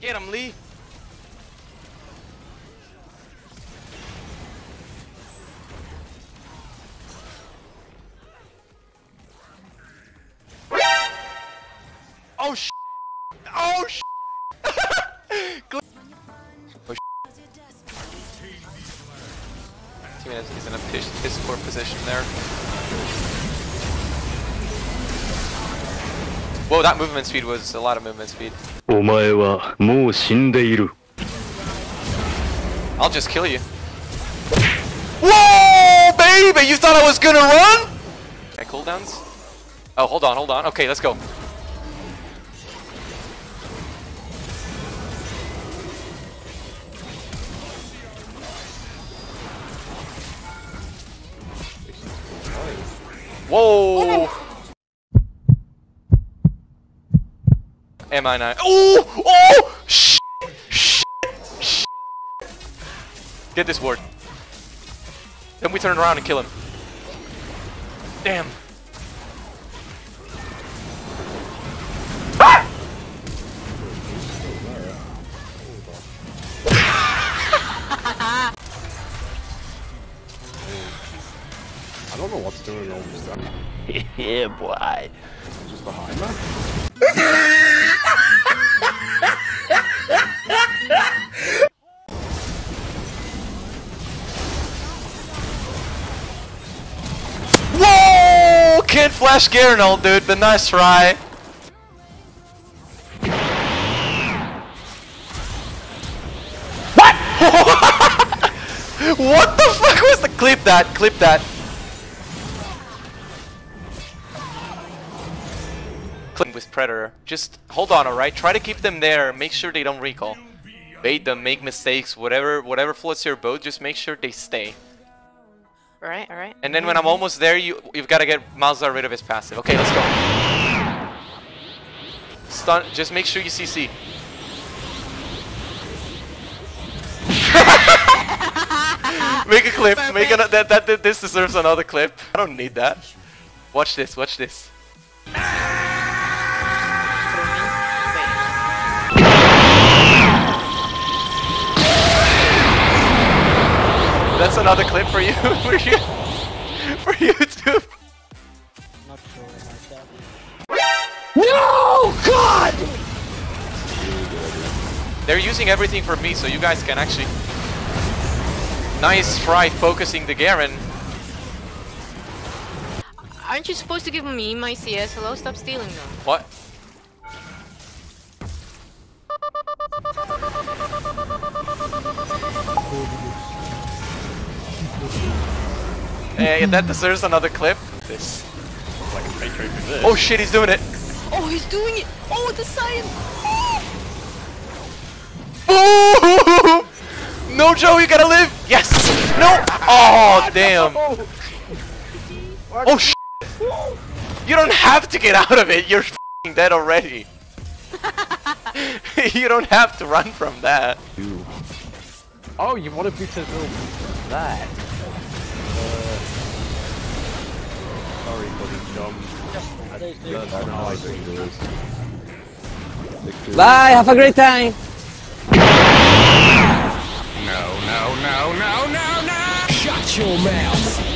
Get him, Lee. Oh sh! Oh sh! Oh sh! Team is in a piss poor position there. Whoa, that movement speed was a lot of movement speed. I'll just kill you. Whoa, baby! You thought I was gonna run? Okay, cooldowns. Oh, hold on, hold on. Okay, let's go. Whoa! Am I not? Oh! Oh! Shit! Shit! Shit! Get this ward. Then we turn around and kill him. Damn. I don't know what's doing all this time. Yeah, boy. It's just behind that. Whoa! Can't flash Garen ult, dude, but nice try. What? What the fuck was the clip that? Clip that. With Predator, just hold on, alright? Try to keep them there, make sure they don't recall. Bait them, make mistakes, whatever floats your boat, just make sure they stay. Alright, alright. And then when I'm almost there, you've got to get Malzahar rid of his passive. Okay, let's go. Stun, just make sure you CC. Make a clip, make another, this deserves another clip. I don't need that. Watch this, watch this. That's another clip for you, for YouTube. Not sure about that. No, God! They're using everything for me, so you guys can actually. Nice try focusing the Garen. Aren't you supposed to give me my CS? Hello, stop stealing them. What? Hey, that deserves another clip. This looks like a fake trade for this. Oh shit, he's doing it! Oh, he's doing it! Oh, the science! Oh. No, Joey, you gotta live! Yes! No! Oh, damn! Oh shit! You don't have to get out of it, you're f***ing dead already. You don't have to run from that. Oh, you wanted me to do that? Sorry for the jump. I don't know how I can do this. Bye, have a great time! No, no, no, no, no, no! Shut your mouth!